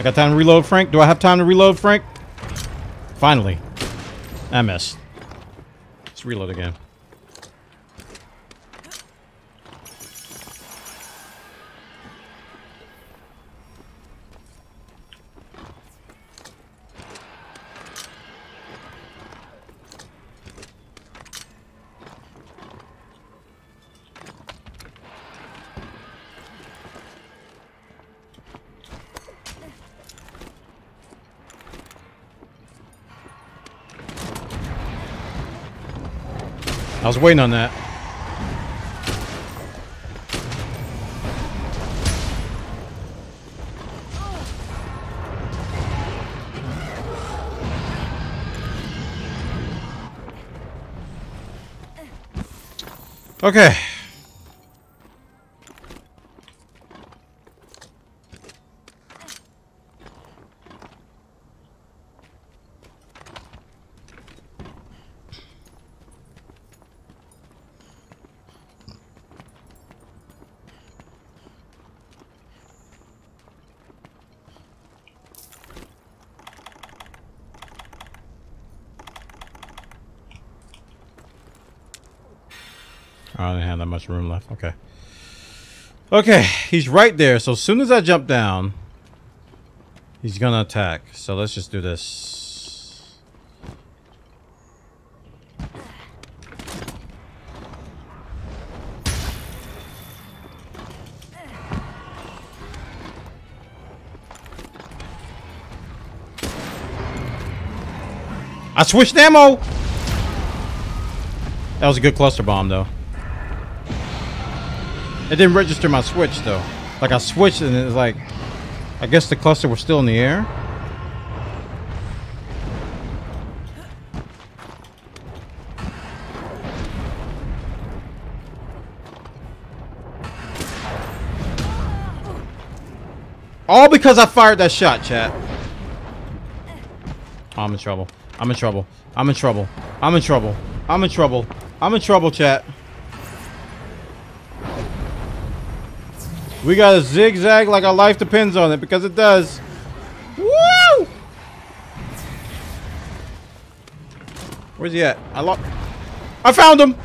I got time to reload, Frank. Do I have time to reload, Frank? Finally. I missed. Let's reload again. I was waiting on that. Okay. I didn't have that much room left. Okay. Okay, he's right there. So as soon as I jump down, he's gonna attack. So let's just do this. I switched ammo. That was a good cluster bomb though. It didn't register my switch though. Like I switched and it was like, I guess the cluster was still in the air. All because I fired that shot, chat. Oh, I'm in trouble. I'm in trouble. I'm in trouble. I'm in trouble. I'm in trouble. I'm in trouble, chat. We gotta zigzag like our life depends on it, because it does. Woo! Where's he at? I found him!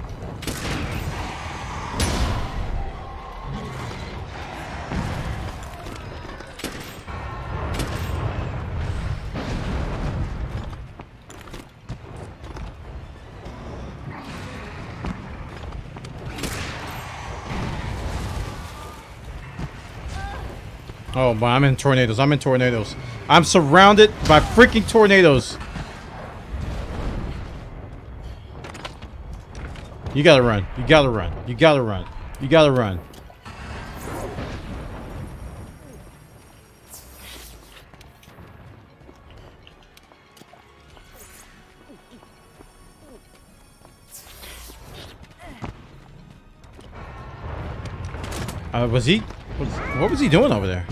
Oh, but I'm in tornadoes. I'm in tornadoes. I'm surrounded by freaking tornadoes. You gotta run. You gotta run. You gotta run. You gotta run. What was he doing over there?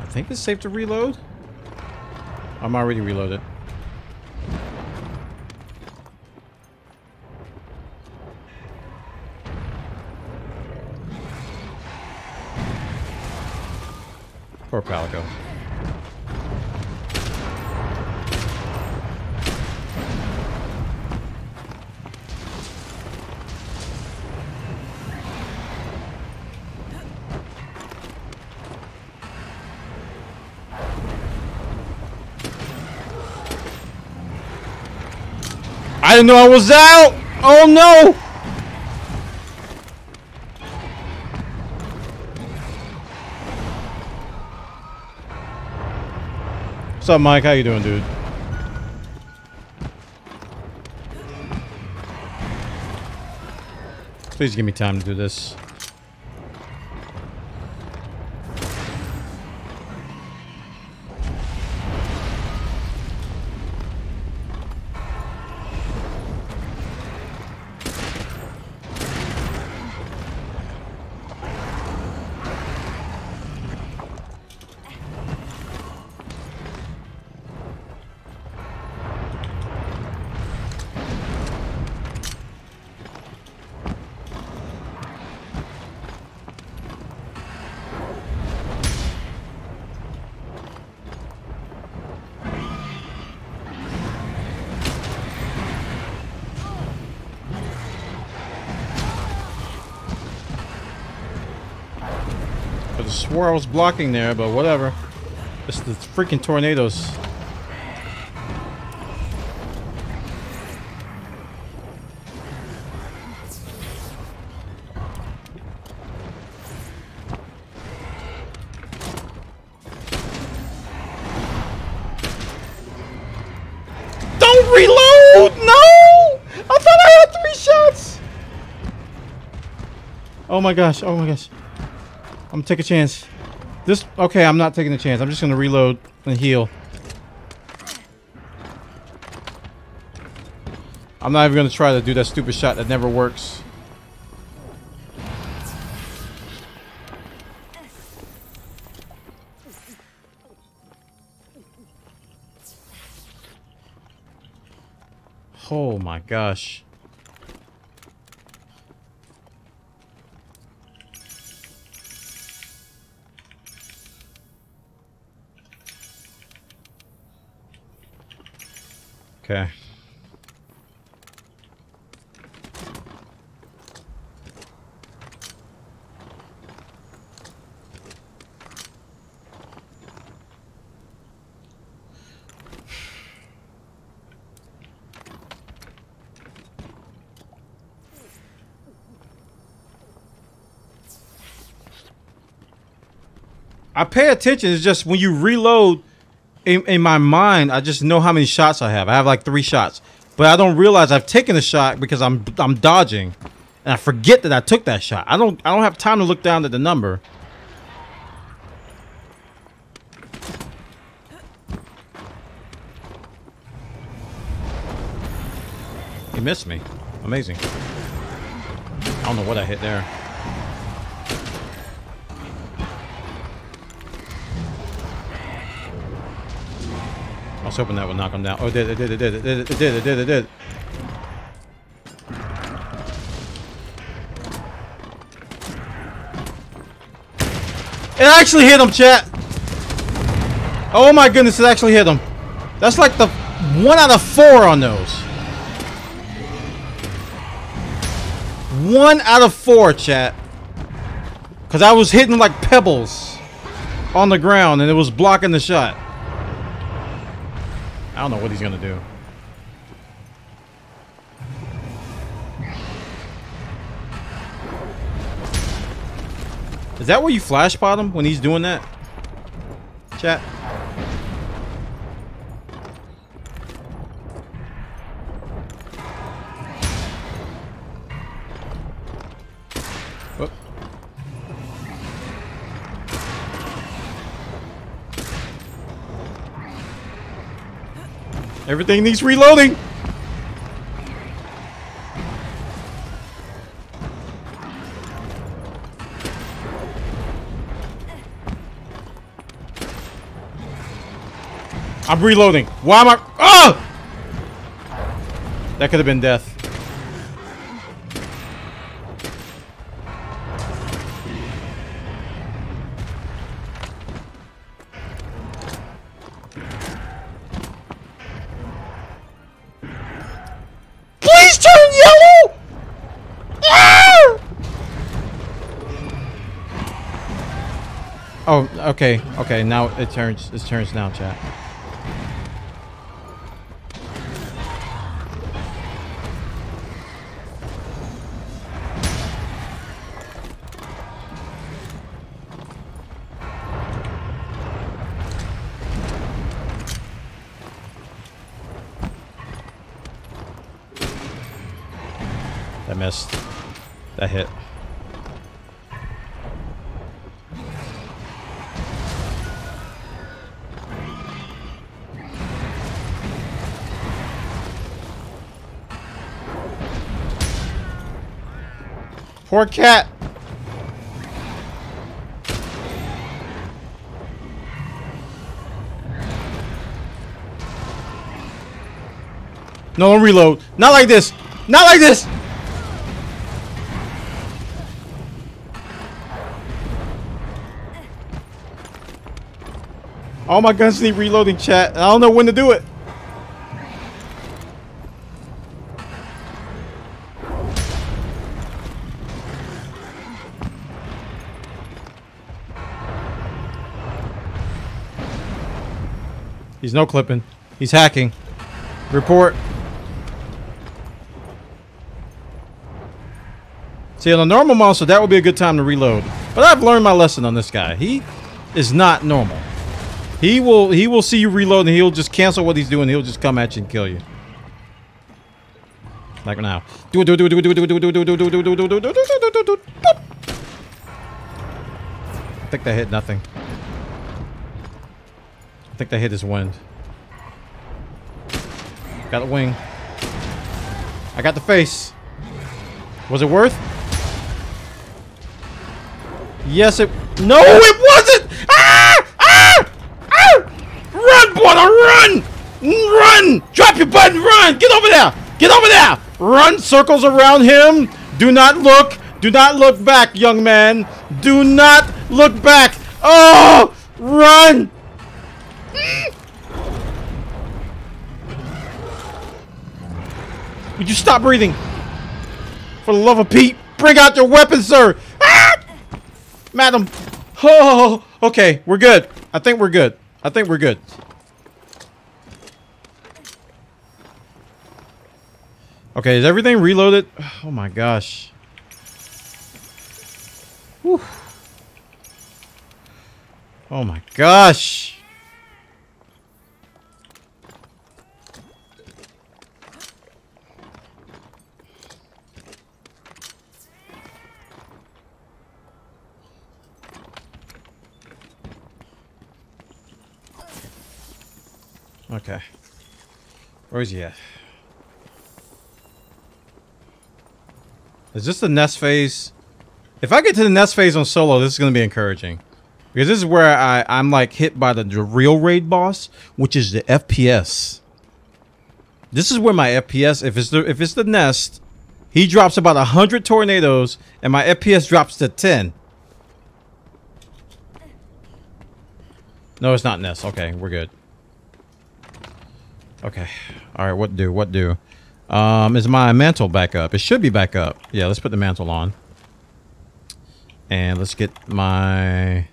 I think it's safe to reload. I'm already reloaded. Poor Palico. I didn't know I was out! Oh no! What's up, Mike? How you doing, dude? Please give me time to do this. Could have swore I was blocking there, but whatever. It's the freaking tornadoes. Oh my gosh, oh my gosh. I'm gonna take a chance. This, okay, I'm not taking a chance. I'm just gonna reload and heal. I'm not even gonna try to do that stupid shot that never works. Oh my gosh. Okay. I pay attention, it's just when you reload in my mind, I just know how many shots I have. I have like 3 shots, but I don't realize I've taken a shot because I'm dodging, and I forget that I took that shot. I don't have time to look down at the number. He missed me. Amazing. I don't know what I hit there. I was hoping that would knock him down. Oh, it did, it did, it did, it did, it did, it did, it did. It actually hit him, chat. Oh my goodness, it actually hit him. That's like the 1 out of 4 on those. 1 out of 4, chat. Because I was hitting like pebbles on the ground and it was blocking the shot. I don't know what he's gonna do. Is that where you flash pot him when he's doing that? Chat. Everything needs reloading. I'm reloading. Why am I? Oh! That could have been death. Oh, okay, okay, now it turns now, chat. That missed. That hit. Poor cat. No, don't reload. Not like this. Not like this. All my guns need reloading, chat. I don't know when to do it. He's no clipping. He's hacking. Report. See, on a normal monster, that would be a good time to reload. But I've learned my lesson on this guy. He is not normal. He will see you reload and he'll just cancel what he's doing. He'll just come at you and kill you. Like now. Do it. I think that hit nothing. I think that hit his wind. Got a wing. I got the face. Was it worth? Yes, it... No, it wasn't! Ah! Ah! Ah! Run, brother, run! Run! Drop your button, run! Get over there! Get over there! Run circles around him. Do not look. Do not look back, young man. Do not look back. Oh! Run! Would you stop breathing? For the love of Pete, bring out your weapon, sir! Ah! Madam! Oh, okay, we're good. I think we're good. I think we're good. Okay, is everything reloaded? Oh my gosh. Whew. Oh my gosh. Okay. Where is he at? Is this the nest phase? If I get to the nest phase on solo, this is going to be encouraging. Because this is where I'm like hit by the real raid boss, which is the FPS. This is where my FPS, if it's the nest, he drops about 100 tornadoes and my FPS drops to 10. No, it's not nest. Okay, we're good. Okay. All right, what do? Is my mantle back up? It should be back up. Yeah, let's put the mantle on. And let's get my...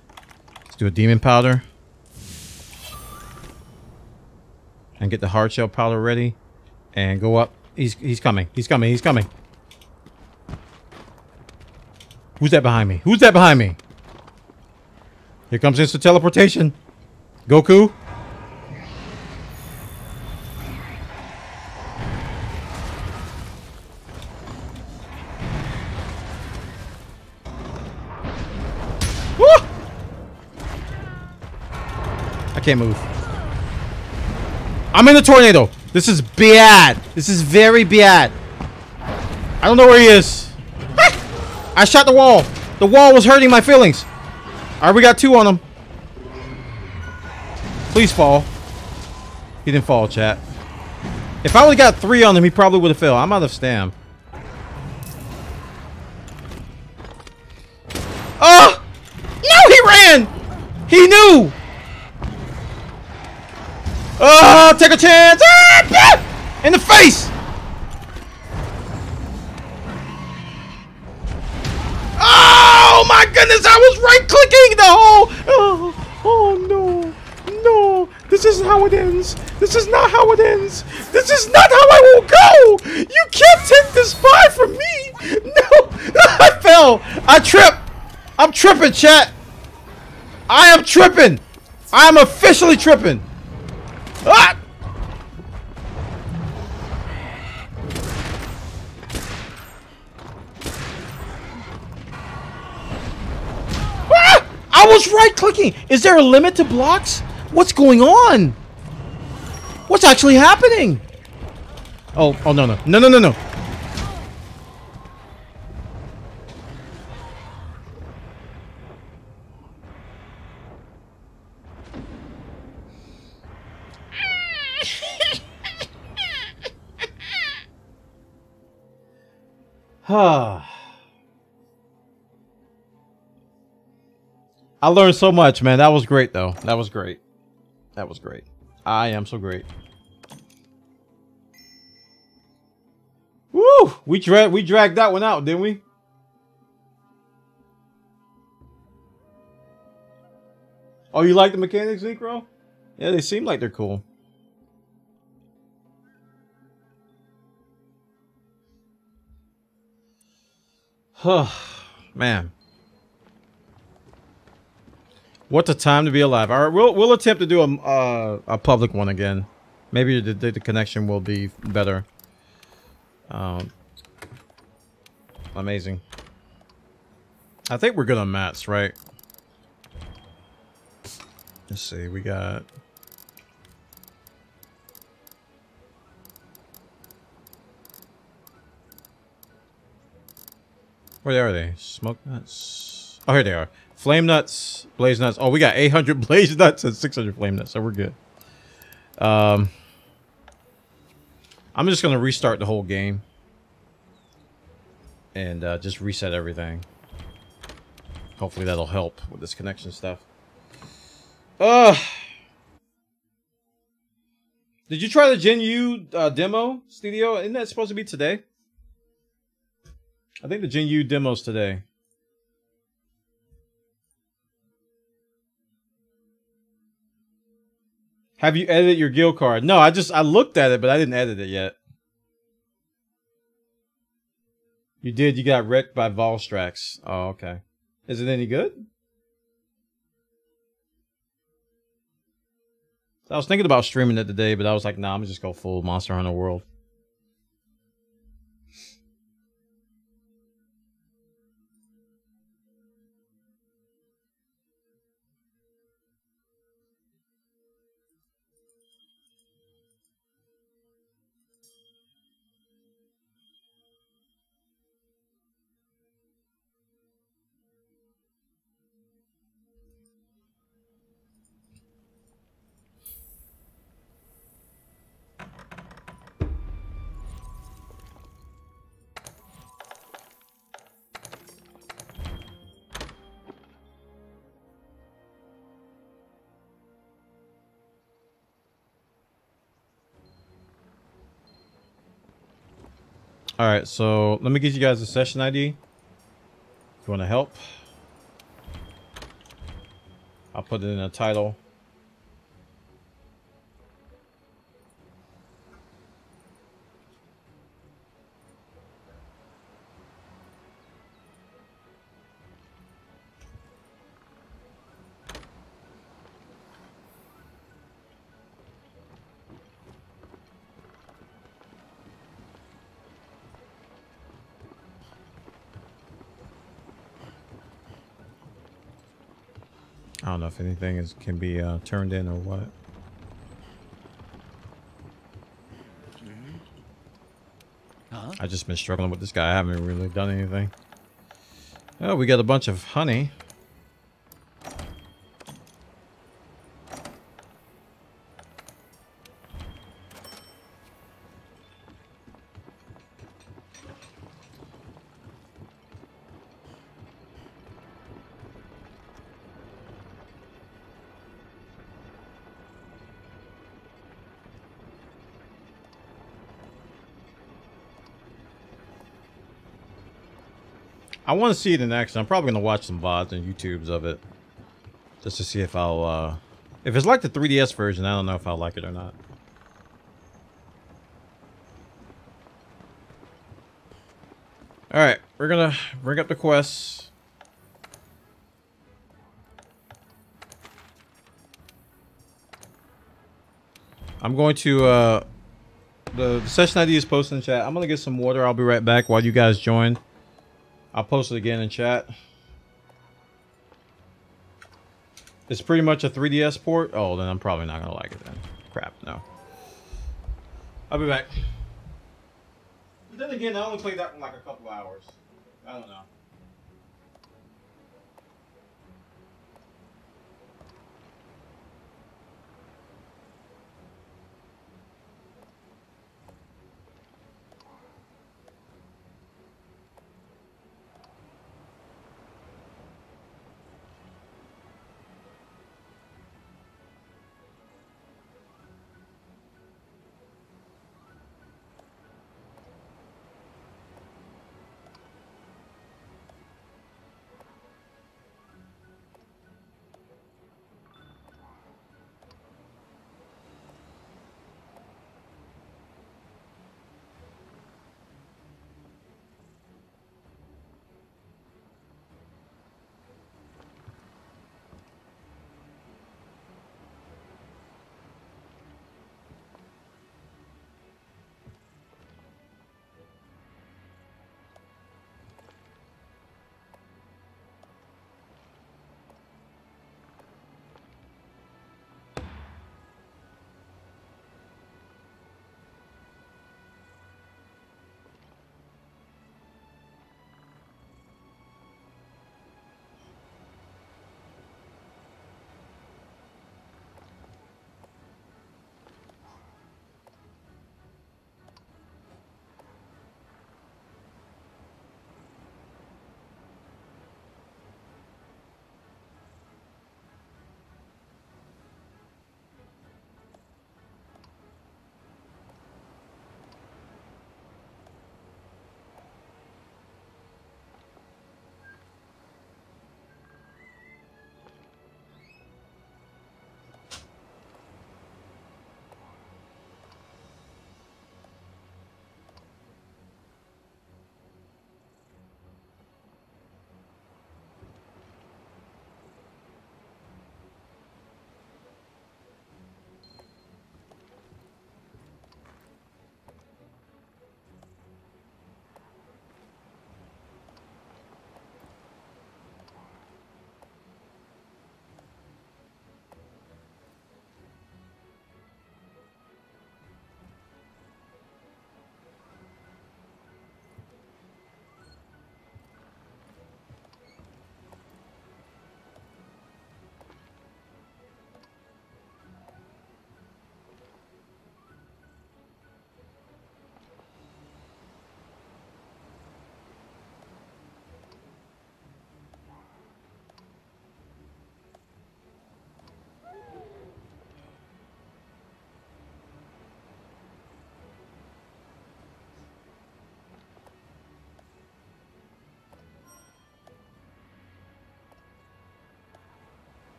Let's do a demon powder. And get the hard shell powder ready. And go up. He's coming. Who's that behind me? Here comes instant teleportation. Goku. Can't move. I'm in a tornado. This is bad. This is very bad. I don't know where he is. Ah! I shot the wall. The wall was hurting my feelings. Alright, we got two on him. Please fall. He didn't fall, chat. If I would have got three on him, he probably would have fell. I'm out of stam. Oh! No, he ran! He knew! Oh, take a chance! In the face! Oh my goodness! I was right-clicking the whole. Oh no! This isn't how it ends. This is not how it ends. This is not how I will go. You can't take this spy from me. No! I fell. I tripped. I'm tripping, chat. I am tripping. I am officially tripping. Ah! Ah! I was right-clicking. Is there a limit to blocks? What's going on? What's actually happening? Oh no. I learned so much, man. That was great, though. That was great. I am so great. Woo! We dragged that one out, didn't we? Oh, you like the mechanics, Necro? Yeah, they seem like they're cool. Huh, man. What a time to be alive. All right, we'll attempt to do a public one again. Maybe the connection will be better. Amazing. I think we're good on mats, right? Let's see. We got where are they? Smoke nuts. Oh, here they are. Flame nuts, blaze nuts. Oh, we got 800 blaze nuts and 600 flame nuts, so we're good. I'm just gonna restart the whole game and just reset everything. Hopefully that'll help with this connection stuff. Did you try the Gen U demo, Studio? Isn't that supposed to be today? I think the Gen U demo's today. Have you edited your guild card? No, I looked at it, but I didn't edit it yet. You did. You got wrecked by Volstrax. Oh, okay. Is it any good? I was thinking about streaming it today, but I was like, nah, I'm just gonna go full Monster Hunter World. All right, so let me give you guys a session ID. If you want to help, I'll put it in a title. I don't know if anything can be turned in or what. Uh-huh. I've just been struggling with this guy. I haven't really done anything. Oh, we got a bunch of honey. I want to see it in action. I'm probably going to watch some VODs and YouTubes of it just to see if I'll, if it's like the 3DS version, I don't know if I'll like it or not. All right, we're going to bring up the quests. I'm going to, the session ID is posted in chat. I'm going to get some water. I'll be right back while you guys join. I'll post it again in chat. It's pretty much a 3DS port. Oh, then I'm probably not gonna like it then. Crap, no. I'll be back. But then again, I only played that one like a couple hours. I don't know.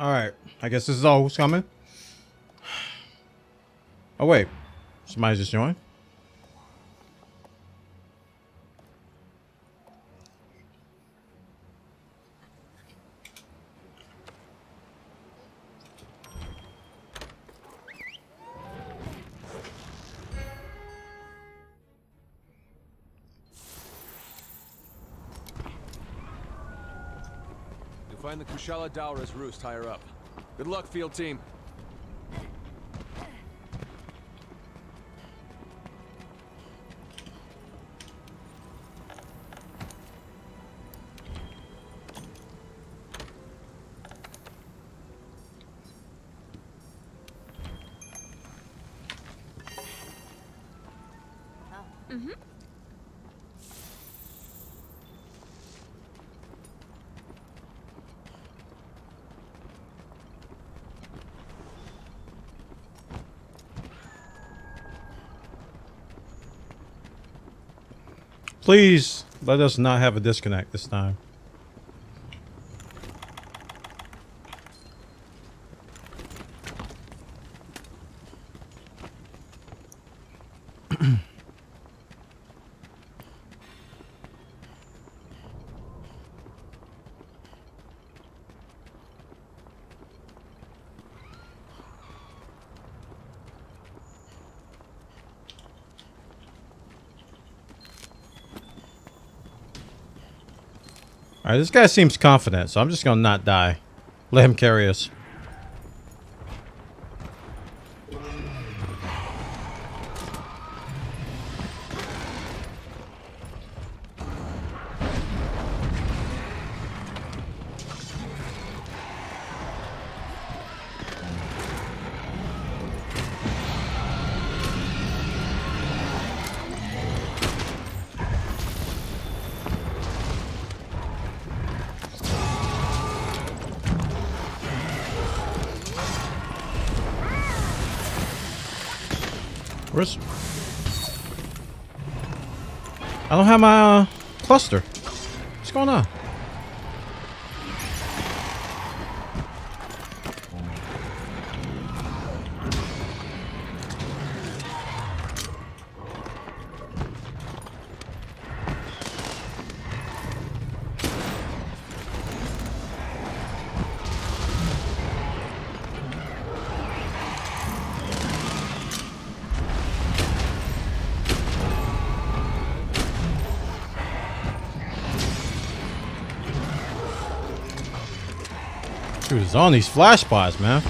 Alright, I guess this is all who's coming. Oh wait, somebody just joined. Find the Kushala Dowra's roost higher up. Good luck, field team. Please let us not have a disconnect this time. Alright, this guy seems confident, so I'm just gonna not die. Let him carry us. I don't have my cluster. What's going on? Dude, it's on these flash spots, man.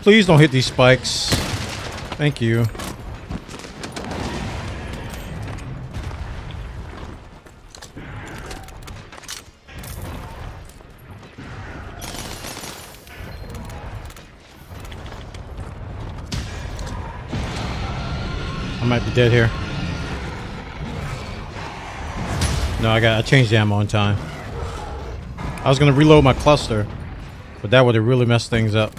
Please don't hit these spikes. Thank you. I might be dead here. No, I changed the ammo on time. I was gonna reload my cluster, but that would have really messed things up.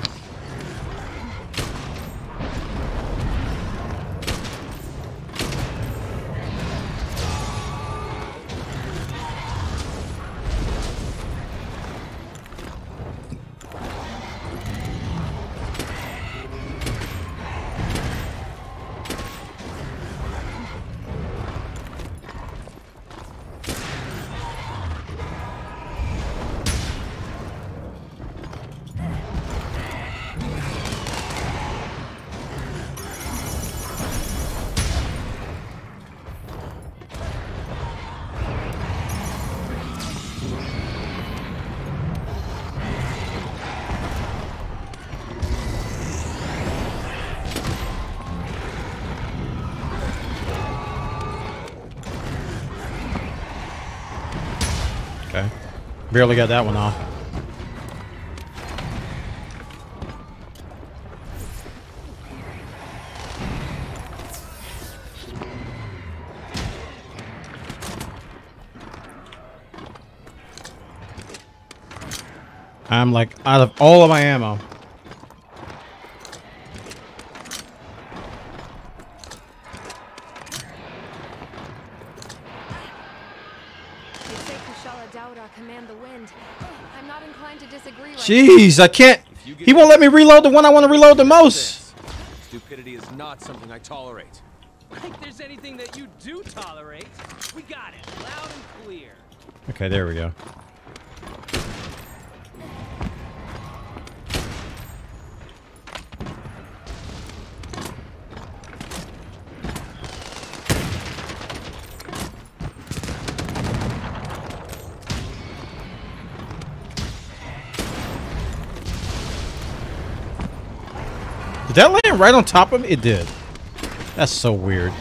Okay. Barely got that one off. I'm like out of all of my ammo. Jeez, I can't. He won't let me reload the one I want to reload the most. Stupidity is not something I tolerate. If there's anything that you do tolerate, we got it loud and clear. Okay, there we go. Did that land right on top of me? It did. That's so weird.